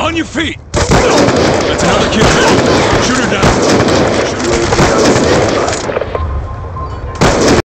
On your feet! That's another kid. Shoot her down.